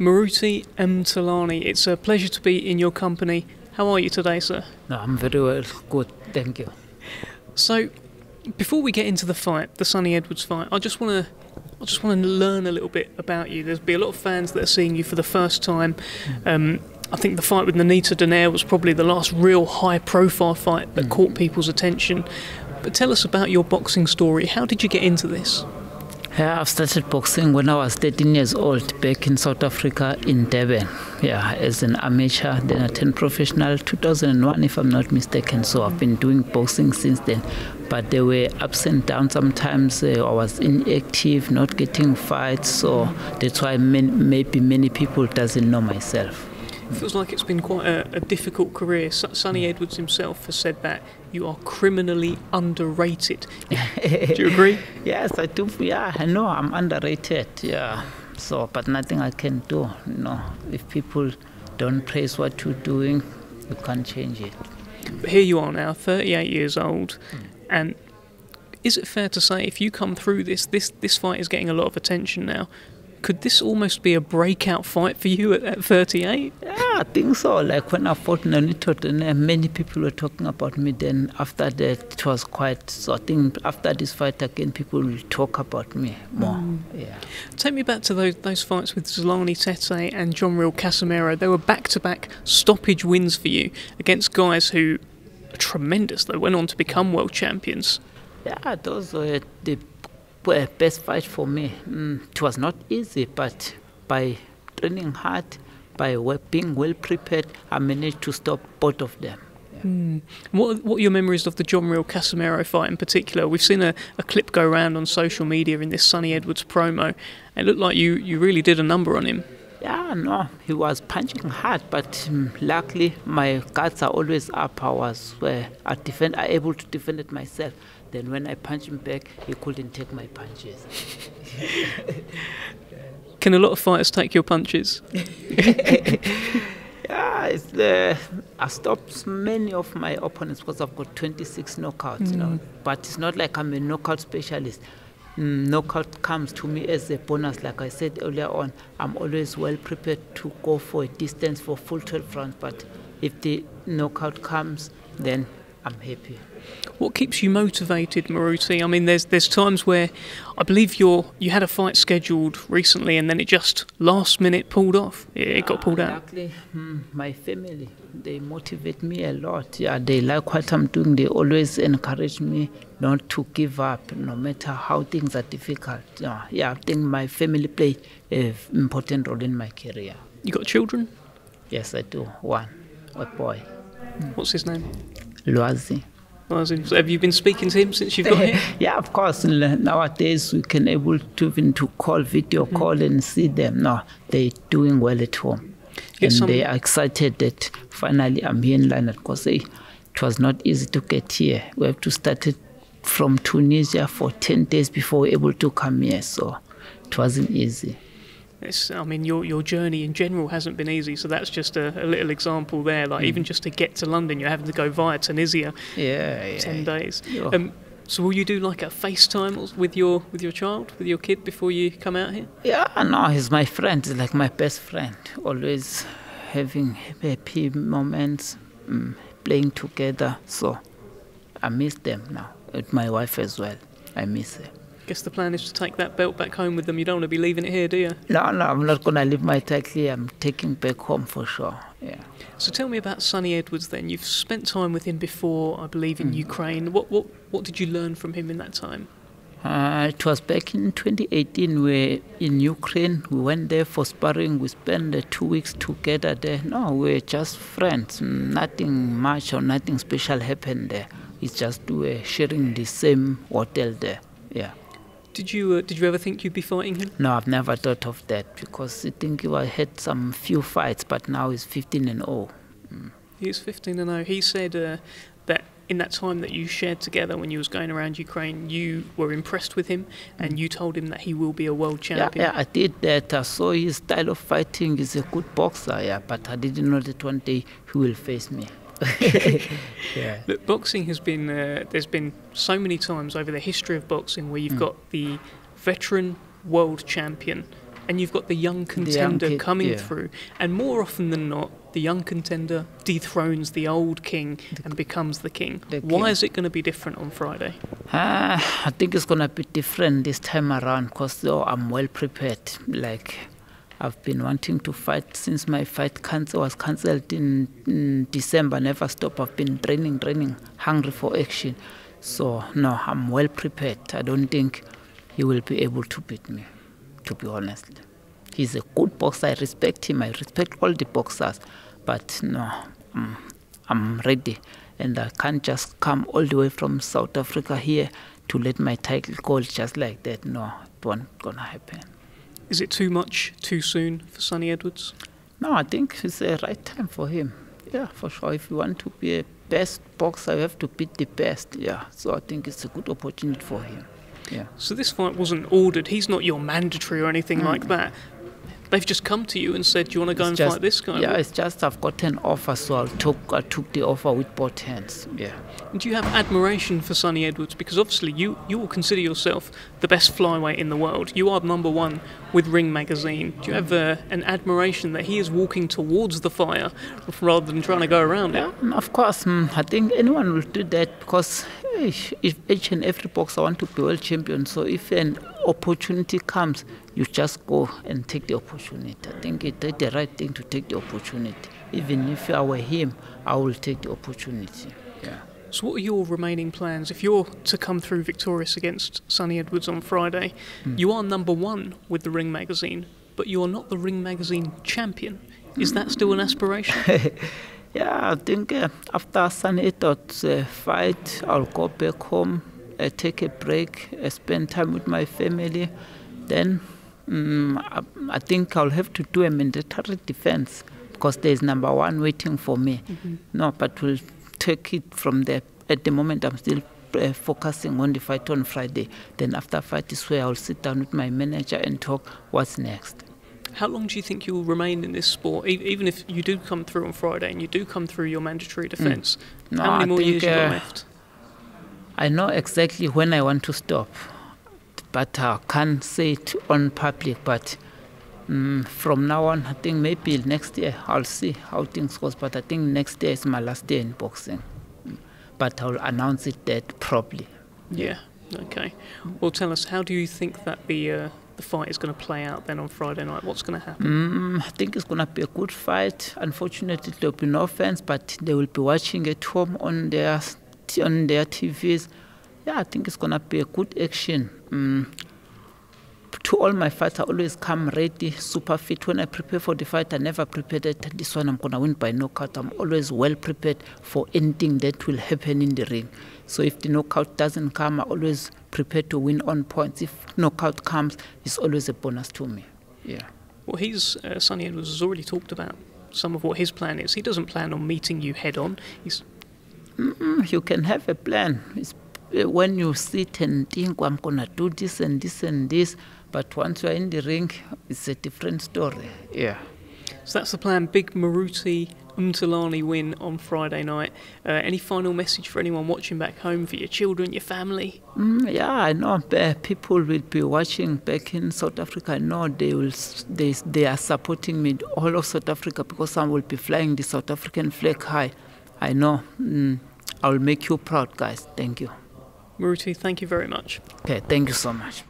Moruti Mthalane, it's a pleasure to be in your company. How are you today, sir? No, I'm very well, good, thank you. So, before we get into the fight, the Sunny Edwards fight, I just want to learn a little bit about you. There's be a lot of fans that are seeing you for the first time. I think the fight with Nonito Donaire was probably the last real high-profile fight that caught people's attention. But tell us about your boxing story. How did you get into this? Yeah, I've started boxing when I was 13 years old back in South Africa in Durban. Yeah, as an amateur, then I turned professional 2001 if I'm not mistaken. So I've been doing boxing since then. But there were ups and downs sometimes. I was inactive, not getting fights. So that's why maybe many people doesn't know myself. It feels like it's been quite a difficult career. Sunny Edwards himself has said that you are criminally underrated. Do you agree? Yes, I do. Yeah, I know I'm underrated. Yeah. So, but nothing I can do. No, if people don't praise what you're doing, you can't change it. But here you are now, 38 years old, and is it fair to say if you come through this fight is getting a lot of attention now? Could this almost be a breakout fight for you at 38? Yeah, I think so. Like when I fought Nonito Donaire, many people were talking about me. Then after that, it was quite. So I think after this fight again, people will talk about me more. Yeah. Take me back to those fights with Zolani Tete and John Riel Casimero. They were back-to-back stoppage wins for you against guys who are tremendous. They went on to become world champions. Yeah, those were the best fight for me. It was not easy, but by training hard, by being well prepared, I managed to stop both of them. Yeah. What are your memories of the John Riel Casimero fight in particular? We've seen a clip go around on social media in this Sunny Edwards promo. It looked like you really did a number on him. Yeah, no, he was punching hard, but luckily my guards are always up. I was able to defend it myself. Then when I punched him back, he couldn't take my punches. Can a lot of fighters take your punches? Yeah, I stopped many of my opponents because I've got 26 knockouts. You know, but it's not like I'm a knockout specialist. Knockout comes to me as a bonus. Like I said earlier on, I'm always well prepared to go for a distance for full 12 rounds, but if the knockout comes, then I'm happy. What keeps you motivated, Moruti? I mean, there's times where I believe you had a fight scheduled recently and then it just last minute pulled off. It got pulled out. Exactly. My family, they motivate me a lot. Yeah, they like what I'm doing. They always encourage me not to give up, no matter how things are difficult. Yeah, I think my family played an important role in my career. You got children? Yes, I do. One, a boy. What's his name? Lwazi. Have you been speaking to him since you've got here? Yeah, of course. Nowadays we can able to even call, video call, and see them. No, they're doing well at home, and they are excited that finally I'm here in London, because it was not easy to get here. We have to start it from Tunisia for 10 days before we're able to come here, so it wasn't easy. I mean, your journey in general hasn't been easy, so that's just a little example there. Like even just to get to London, you're having to go via Tunisia. Yeah, 10 days. Yeah. So will you do like a FaceTime with your kid before you come out here? Yeah, no, he's my friend. He's like my best friend. Always having happy moments, playing together. So I miss them now. With my wife as well, I miss her. I guess the plan is to take that belt back home with them. You don't want to be leaving it here, do you? No, I'm not going to leave my title here. I'm taking back home for sure. Yeah. So tell me about Sunny Edwards then. You've spent time with him before, I believe, in Ukraine. What did you learn from him in that time? It was back in 2018. We're in Ukraine. We went there for sparring. We spent 2 weeks together there. No, we're just friends. Nothing much or nothing special happened there. It's just we're sharing the same hotel there. Yeah. Did you ever think you'd be fighting him? No, I've never thought of that, because I think I had some few fights, but now he's 15-0. He's 15-0. He said that in that time that you shared together when you was going around Ukraine, you were impressed with him and you told him that he will be a world champion. Yeah, I did that. I saw his style of fighting. He's a good boxer, yeah, but I didn't know that one day he will face me. Yeah. Look, boxing has been there's been so many times over the history of boxing where you've got the veteran world champion and you've got the young contender coming through. And more often than not, the young contender dethrones the old king and becomes the king. Why is it going to be different on Friday? I think it's going to be different this time around because I'm well prepared. Like, I've been wanting to fight since my fight was cancelled in December. Never stop. I've been training, hungry for action. So, no, I'm well prepared. I don't think he will be able to beat me, to be honest. He's a good boxer. I respect him. I respect all the boxers. But, no, I'm ready. And I can't just come all the way from South Africa here to let my title go just like that. No, it won't going to happen. Is it too much, too soon for Sunny Edwards? No, I think it's the right time for him. Yeah, for sure. If you want to be a best boxer, you have to beat the best. Yeah, so I think it's a good opportunity for him. Yeah. So this fight wasn't ordered. He's not your mandatory or anything like that. They've just come to you and said, do you want to go and fight this guy? Yeah, it's just I've got an offer, so I took the offer with both hands. Yeah. And do you have admiration for Sunny Edwards? Because obviously you will consider yourself the best flyweight in the world. You are #1 with Ring Magazine. Do you have an admiration that he is walking towards the fire rather than trying to go around it? Yeah, of course. I think anyone will do that because if each and every boxer want to be world champion, so if an opportunity comes, you just go and take the opportunity. I think it did the right thing to take the opportunity. Even if I were him, I will take the opportunity. Yeah. So what are your remaining plans? If you're to come through victorious against Sunny Edwards on Friday, you are #1 with the Ring Magazine, but you are not the Ring Magazine champion. Is that still an aspiration? Yeah, I think after Sunny Edwards' fight, I'll go back home, take a break, spend time with my family. Then I think I'll have to do a mandatory defense because there's #1 waiting for me. No, but we'll take it from there. At the moment, I'm still focusing on the fight on Friday. Then after fight is where I'll sit down with my manager and talk what's next. How long do you think you'll remain in this sport, even if you do come through on Friday and you do come through your mandatory defence? No, how many more years you got left? I know exactly when I want to stop, but I can't say it on public. But from now on, I think maybe next year I'll see how things go. But I think next year is my last day in boxing. But I'll announce it that probably. Yeah. Okay. Well, tell us, how do you think that the fight is going to play out then on Friday night? What's going to happen? I think it's going to be a good fight. Unfortunately, there will be no fans, but they will be watching at home on their TVs. Yeah, I think it's going to be a good action. To all my fights, I always come ready, super fit. When I prepare for the fight, I never prepared that this one I'm going to win by knockout. I'm always well prepared for anything that will happen in the ring. So if the knockout doesn't come, I always prepare to win on points. If knockout comes, it's always a bonus to me. Yeah. Well, Sunny Edwards has already talked about some of what his plan is. He doesn't plan on meeting you head on. You can have a plan. It's when you sit and think, I'm going to do this and this and this, but once you're in the ring, it's a different story. Yeah. So that's the plan. Big Moruti Mthalane win on Friday night. Any final message for anyone watching back home, for your children, your family? Yeah, I know people will be watching back in South Africa. I know they are supporting me, all of South Africa, because I will be flying the South African flag high. I know. I'll make you proud, guys. Thank you. Moruti, thank you very much. Okay, thank you so much.